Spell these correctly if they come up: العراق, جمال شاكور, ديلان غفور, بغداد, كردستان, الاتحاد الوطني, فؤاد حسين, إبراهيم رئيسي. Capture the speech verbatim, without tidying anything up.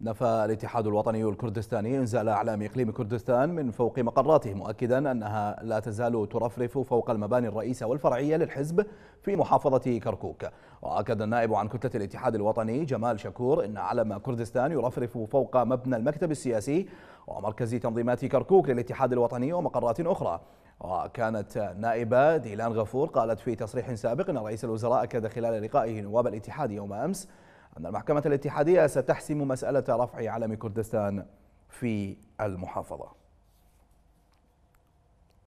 نفى الاتحاد الوطني الكردستاني إنزال أعلام إقليم كردستان من فوق مقراته، مؤكدا أنها لا تزال ترفرف فوق المباني الرئيسة والفرعية للحزب في محافظة كركوك. وأكد النائب عن كتلة الاتحاد الوطني جمال شاكور أن علم كردستان يرفرف فوق مبنى المكتب السياسي ومركز تنظيمات كركوك للاتحاد الوطني ومقرات أخرى. وكانت النائبة ديلان غفور قالت في تصريح سابق أن رئيس الوزراء أكد خلال لقائه نواب الاتحاد يوم أمس أن المحكمة الاتحادية ستحسم مسألة رفع علم كردستان في المحافظة.